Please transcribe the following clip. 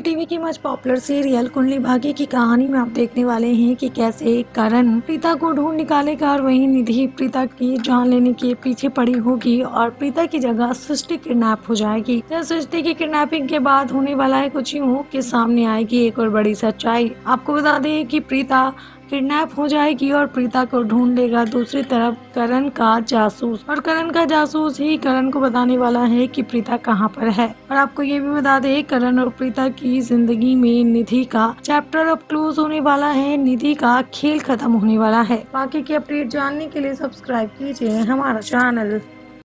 TV की much popular serial Kundali Bhagya की कहानी में आप देखने वाले हैं कि कैसे करण प्रीता को ढूंढ निकालेगा और वहीं निधि प्रीता की जान लेने के पीछे पड़ी होगी और प्रीता की जगह सृष्टि किडनैप हो जाएगी। जब सृष्टि की किडनैपिंग के बाद होने वाला है कुछ यूं कि सामने आएगी एक और बड़ी सच्चाई। आपको बता दें कि प्रीता किडनैप हो जाएगी और प्रीता को ढूंढ लेगा दूसरी तरफ करण का जासूस, और करण का जासूस ही करण को बताने वाला है कि प्रीता कहां पर है। और आपको ये भी बता दें करण और प्रीता की जिंदगी में निधि का चैप्टर अब क्लोज होने वाला है, निधि का खेल खत्म होने वाला है। बाकी की अपडेट जानने के लिए सब्सक्राइब कीजिए हमारा चैनल।